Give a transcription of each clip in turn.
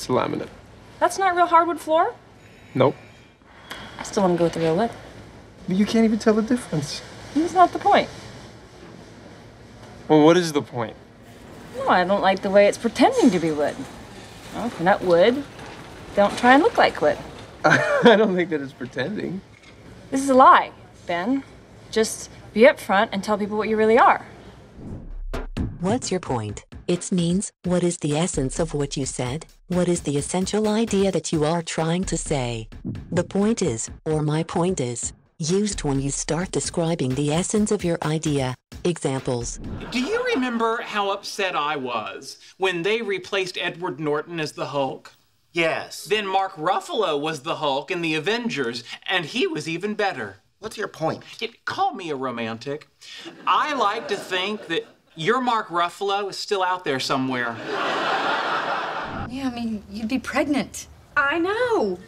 It's laminate. That's not real hardwood floor? Nope. I still want to go with the real wood. But you can't even tell the difference. That's not the point. Well, what is the point? No, I don't like the way it's pretending to be wood. Well, if you're not wood, don't try and look like wood. I don't think that it's pretending. This is a lie, Ben. Just be upfront and tell people what you really are. What's your point? It means, what is the essence of what you said? What is the essential idea that you are trying to say? The point is, or my point is, used when you start describing the essence of your idea. Examples. Do you remember how upset I was when they replaced Edward Norton as the Hulk? Yes. Then Mark Ruffalo was the Hulk in the Avengers, and he was even better. What's your point? Call me a romantic. I like to think that your Mark Ruffalo is still out there somewhere. Yeah, I mean, you'd be pregnant. I know.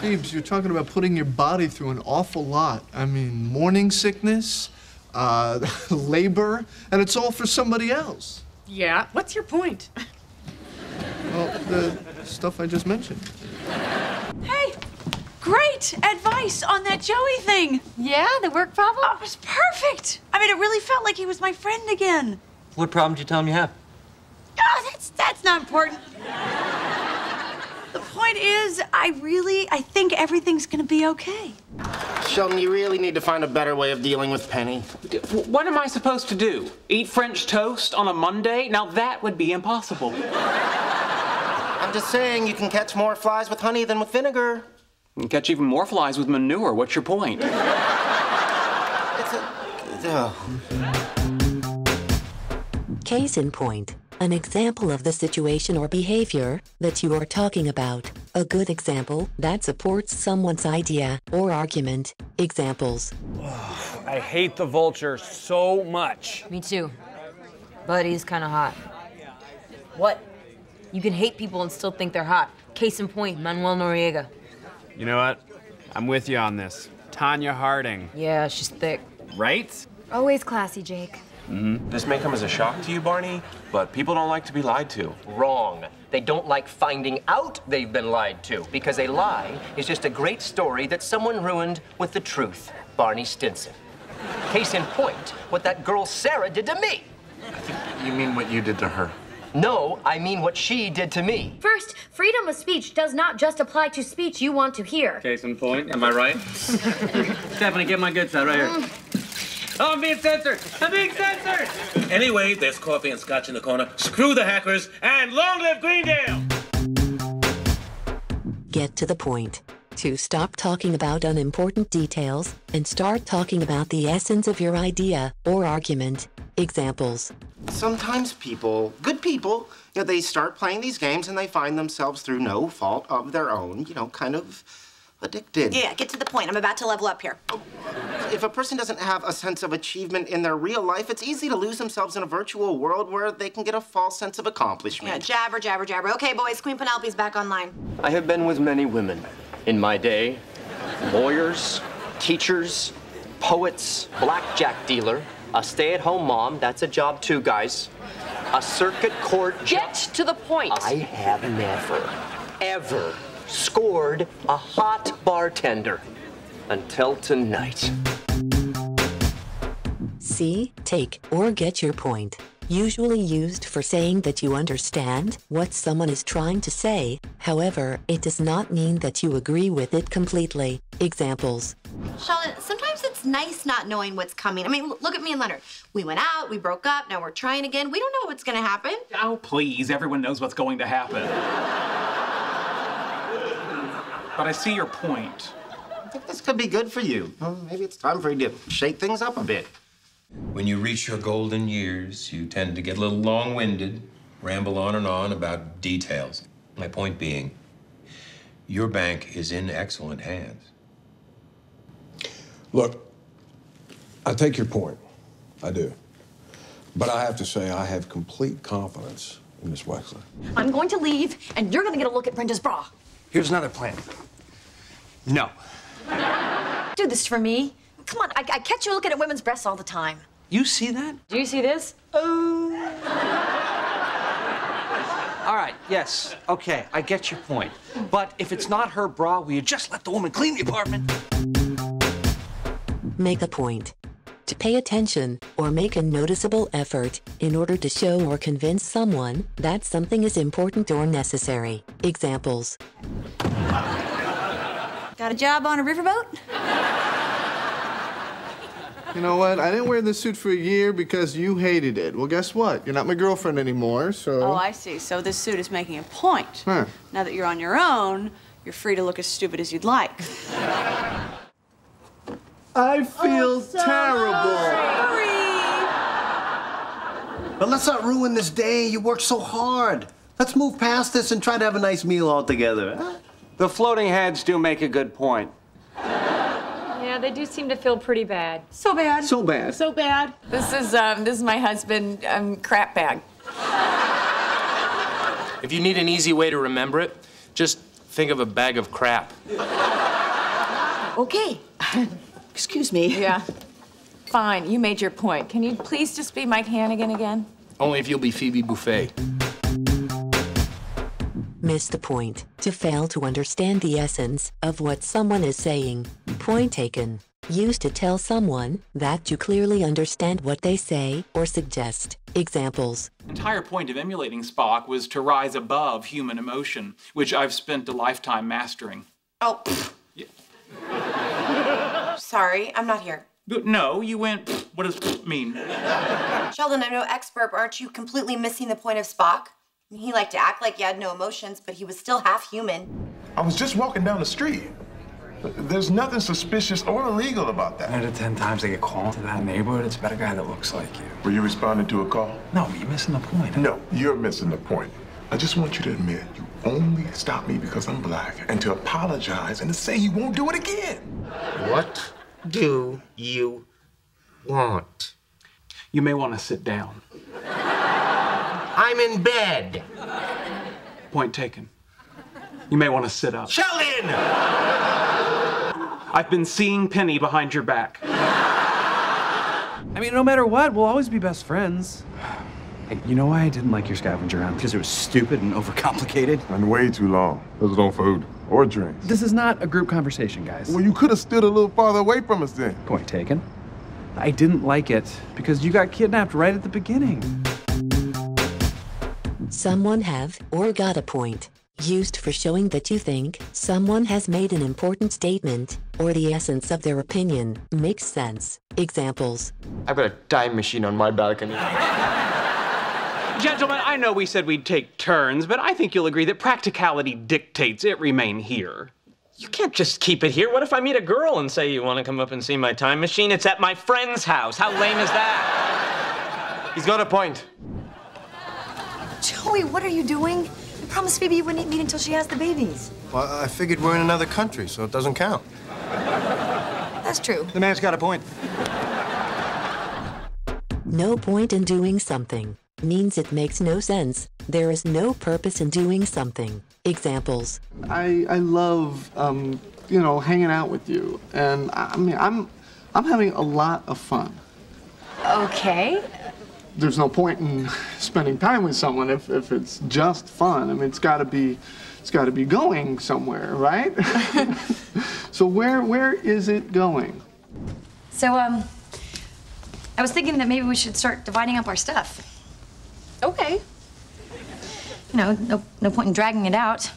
Phoebes, you're talking about putting your body through an awful lot. I mean, morning sickness, labor, and it's all for somebody else. Yeah, what's your point? Well, the stuff I just mentioned. Hey, great advice on that Joey thing. Yeah, the work problem? Oh, it was perfect. I mean, it really felt like he was my friend again. What problem did you tell him you have? Oh, that's not important. The point is, I think everything's gonna be okay. Sheldon, you really need to find a better way of dealing with Penny. What am I supposed to do? Eat French toast on a Monday? Now that would be impossible. I'm just saying, you can catch more flies with honey than with vinegar. You can catch even more flies with manure. What's your point? Case in point. An example of the situation or behavior that you are talking about. A good example that supports someone's idea or argument. Examples. Oh, I hate the vulture so much. Me too. But he's kind of hot. What? You can hate people and still think they're hot. Case in point, Manuel Noriega. You know what? I'm with you on this. Tanya Harding. Yeah, she's thick. Right? Always classy, Jake. Mm-hmm. This may come as a shock to you, Barney, but people don't like to be lied to. Wrong. They don't like finding out they've been lied to, because a lie is just a great story that someone ruined with the truth. Barney Stinson. Case in point, what that girl Sarah did to me. I think you mean what you did to her. No, I mean what she did to me. First, freedom of speech does not just apply to speech you want to hear. Case in point, am I right? Stephanie, get my good side right here. Oh, I'm being censored! I'm being censored! Anyway, there's coffee and scotch in the corner. Screw the hackers, and long live Greendale! Get to the point. To stop talking about unimportant details and start talking about the essence of your idea or argument. Examples. Sometimes people, good people, you know, they start playing these games and they find themselves through no fault of their own, you know, kind of addicted. Yeah, get to the point. I'm about to level up here. Oh. If a person doesn't have a sense of achievement in their real life, it's easy to lose themselves in a virtual world where they can get a false sense of accomplishment. Yeah, jabber, jabber, jabber. Okay, boys, Queen Penelope's back online. I have been with many women in my day. Lawyers, teachers, poets, blackjack dealer, a stay-at-home mom. That's a job too, guys. A circuit court. Get to the point. I have never, ever scored a hot bartender until tonight. See, take, or get your point. Usually used for saying that you understand what someone is trying to say. However, it does not mean that you agree with it completely. Examples. Charlotte, sometimes it's nice not knowing what's coming. I mean, look at me and Leonard. We went out, we broke up, now we're trying again. We don't know what's going to happen. Oh, please, everyone knows what's going to happen. But I see your point. I think this could be good for you. Well, maybe it's time for you to shake things up a bit. When you reach your golden years, you tend to get a little long-winded, ramble on and on about details. My point being, your bank is in excellent hands. Look, I take your point. I do. But I have to say, I have complete confidence in Ms. Wexler. I'm going to leave, and you're going to get a look at Brenda's bra. Here's another plan. No. Do this for me. Come on, I catch you looking at women's breasts all the time. You see that? Do you see this? Oh. All right. Right, yes. Okay, I get your point. But if it's not her bra, will you just let the woman clean the apartment? Make a point. To pay attention, or make a noticeable effort, in order to show or convince someone that something is important or necessary. Examples. Got a job on a riverboat? You know what? I didn't wear this suit for a year because you hated it. Well, guess what? You're not my girlfriend anymore, so... Oh, I see. So this suit is making a point. Huh. Now that you're on your own, you're free to look as stupid as you'd like. I feel terrible. Sorry. But let's not ruin this day. You worked so hard. Let's move past this and try to have a nice meal all together. Huh? The floating heads do make a good point. Yeah, they do seem to feel pretty bad. So bad. So bad. So bad. This is my husband, crap bag. If you need an easy way to remember it, just think of a bag of crap. Okay. Excuse me. Yeah. Fine, you made your point. Can you please just be Mike Hannigan again? Only if you'll be Phoebe Buffay. Miss the point. To fail to understand the essence of what someone is saying. Point taken. Used to tell someone that you clearly understand what they say or suggest. Examples. The entire point of emulating Spock was to rise above human emotion, which I've spent a lifetime mastering. Oh, pfft. Sorry, I'm not here. No, you went, what does mean? Sheldon, I'm no expert, but aren't you completely missing the point of Spock? He liked to act like he had no emotions, but he was still half human. I was just walking down the street. There's nothing suspicious or illegal about that. 9 out of 10 times they get called to that neighborhood, it's about a guy that looks like you. Were you responding to a call? No, you're missing the point. No, you're missing the point. I just want you to admit you only stopped me because I'm black and to apologize and to say you won't do it again. What? Do you want? You may want to sit down. I'm in bed. Point taken. You may want to sit up. Sheldon! I've been seeing Penny behind your back. I mean, no matter what, we'll always be best friends. Hey, you know why I didn't like your scavenger hunt? Because it was stupid and overcomplicated. And way too long. There was no food or drinks. This is not a group conversation, guys. Well, you could have stood a little farther away from us then. Point taken. I didn't like it because you got kidnapped right at the beginning. Someone have or got a point. Used for showing that you think someone has made an important statement or the essence of their opinion makes sense. Examples. I've got a time machine on my balcony. Gentlemen, I know we said we'd take turns, but I think you'll agree that practicality dictates it remain here. You can't just keep it here. What if I meet a girl and say, you want to come up and see my time machine? It's at my friend's house. How lame is that? He's got a point. Joey, what are you doing? I promised Phoebe you wouldn't meet until she has the babies. Well, I figured we're in another country, so it doesn't count. That's true. The man's got a point. No point in doing something. Means it makes no sense. There is no purpose in doing something. Examples. I love, you know, hanging out with you. And I mean, I'm having a lot of fun. Okay. There's no point in spending time with someone if it's just fun. I mean, it's gotta be going somewhere, right? So where is it going? So, I was thinking that maybe we should start dividing up our stuff. Okay. You know, no point in dragging it out.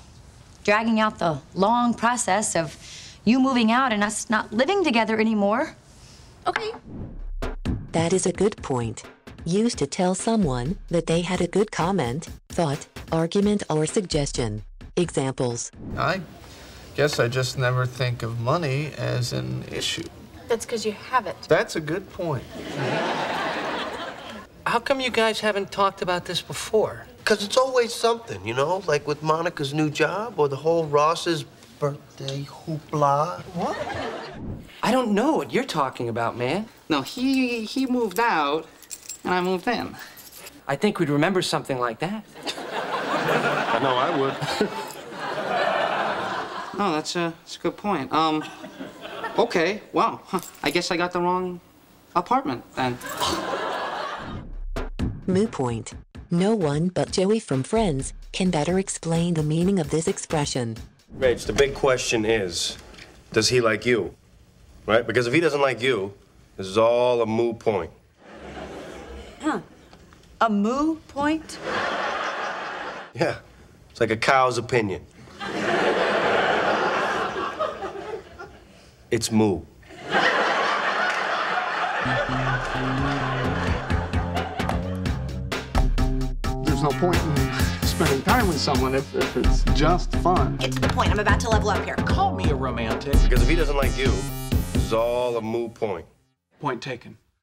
Dragging out the long process of you moving out and us not living together anymore. Okay. That is a good point. Used to tell someone that they had a good comment, thought, argument, or suggestion. Examples. I guess I just never think of money as an issue. That's because you have it. That's a good point. How come you guys haven't talked about this before? Because it's always something, you know? Like with Monica's new job or the whole Ross's birthday hoopla. What? I don't know what you're talking about, man. No, he moved out and I moved in. I think we'd remember something like that. No, I would. No, that's a good point. Okay, wow. Huh. I guess I got the wrong apartment then. Moo point. No one but Joey from Friends can better explain the meaning of this expression. Rach, the big question is, does he like you? Right? Because if he doesn't like you, this is all a moot point. Huh. A moo point? Yeah. It's like a cow's opinion. It's moo. There's no point in spending time with someone if it's just fun. Get to the point. I'm about to level up here. Call me a romantic. Because if he doesn't like you, it's all a moot point. Point taken.